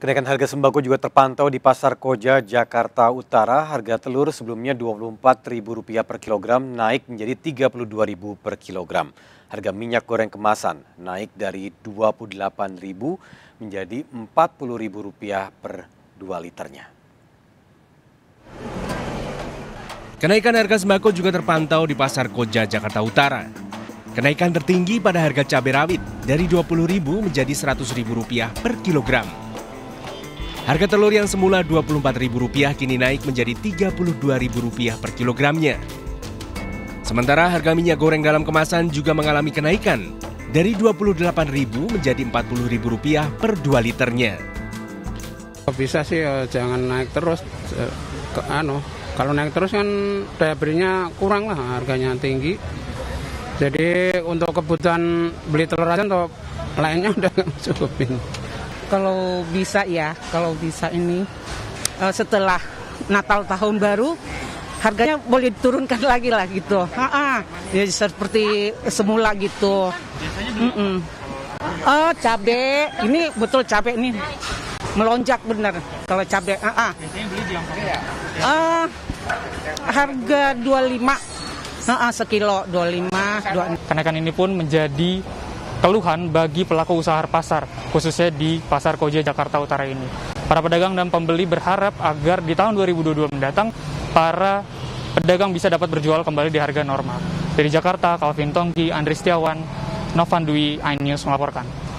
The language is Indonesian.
Kenaikan harga sembako juga terpantau di Pasar Koja, Jakarta Utara. Harga telur sebelumnya Rp24.000 per kilogram naik menjadi Rp32.000 per kilogram. Harga minyak goreng kemasan naik dari Rp28.000 menjadi Rp40.000 per 2 liternya. Kenaikan harga sembako juga terpantau di Pasar Koja, Jakarta Utara. Kenaikan tertinggi pada harga cabai rawit dari Rp20.000 menjadi Rp100.000 per kilogram. Harga telur yang semula Rp24.000 kini naik menjadi Rp32.000 per kilogramnya. Sementara harga minyak goreng dalam kemasan juga mengalami kenaikan dari Rp28.000 menjadi Rp40.000 per 2 liternya. Bisa sih jangan naik terus ke Kalau naik terus kan daya belinya kurang lah, harganya tinggi. Jadi untuk kebutuhan beli telur aja untuk lainnya udah cukupin. Kalau bisa ya, kalau bisa ini setelah Natal tahun baru harganya boleh diturunkan lagi lah gitu. Ya seperti semula gitu. Oh cabai, ini betul cabai ini melonjak benar kalau cabai. Biasanya beli di angka ya? Harga 25 sekilo 25. Kenaikan ini pun menjadi keluhan bagi pelaku usaha pasar, khususnya di Pasar Koja Jakarta Utara ini. Para pedagang dan pembeli berharap agar di tahun 2022 mendatang para pedagang bisa dapat berjual kembali di harga normal. Dari Jakarta, Calvin Tongki, Andri Setiawan, Novan Dwi, iNews melaporkan.